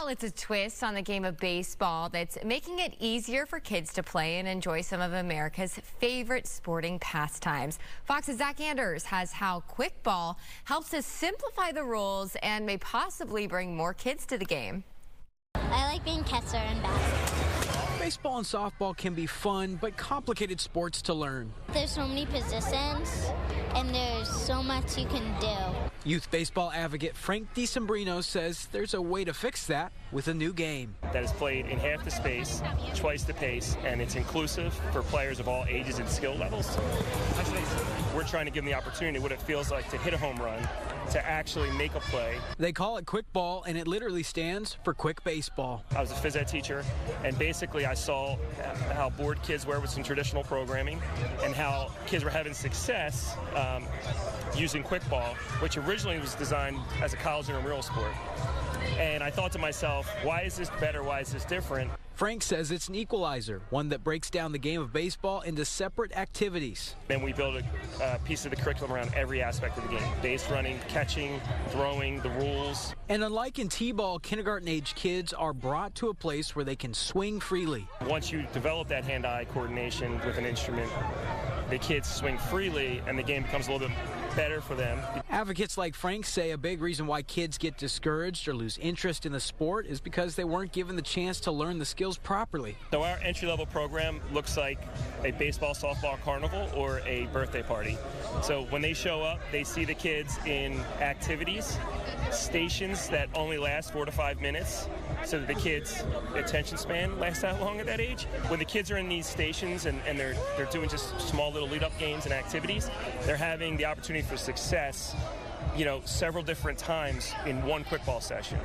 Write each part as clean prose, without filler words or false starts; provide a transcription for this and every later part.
Well, it's a twist on the game of baseball that's making it easier for kids to play and enjoy some of America's favorite sporting pastimes. Fox's Zach Anders has how Quickball helps us simplify the rules and may possibly bring more kids to the game. I like being catcher and bat. Baseball and softball can be fun, but complicated sports to learn. There's so many positions, and there's so much you can do. Youth baseball advocate Frank DiSombrino says there's a way to fix that with a new game that is played in half the space, twice the pace, and it's inclusive for players of all ages and skill levels. We're trying to give them the opportunity, what it feels like to hit a home run, to actually make a play. They call it Quickball, and it literally stands for quick baseball. I was a phys ed teacher, and basically I saw how bored kids were with some traditional programming and how kids were having success using Quickball, which originally was designed as a college intramural sport. And I thought to myself, why is this better? Why is this different? Frank says it's an equalizer, one that breaks down the game of baseball into separate activities. Then we build a piece of the curriculum around every aspect of the game: base running, catching, throwing, the rules. And unlike in T-ball, kindergarten-age kids are brought to a place where they can swing freely. Once you develop that hand-eye coordination with an instrument, the kids swing freely, and the game becomes a little bit better for them. Advocates like Frank say a big reason why kids get discouraged or lose interest in the sport is because they weren't given the chance to learn the skills properly. So our entry-level program looks like a baseball, softball carnival or a birthday party. So when they show up, they see the kids in activities, stations that only last 4 to 5 minutes, so that the kids' attention span lasts that long at that age. When the kids are in these stations and they're doing just small little lead-up games and activities, they're having the opportunity for success, you know, several different times in one Quickball session.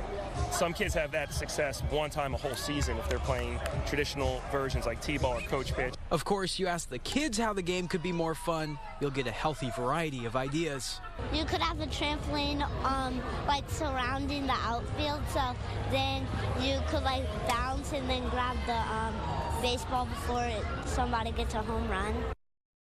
Some kids have that success one time a whole season if they're playing traditional versions like T-ball or coach pitch. Of course, you ask the kids how the game could be more fun, you'll get a healthy variety of ideas. You could have a trampoline like surrounding the outfield, so then you could like bounce and then grab the baseball before somebody gets a home run.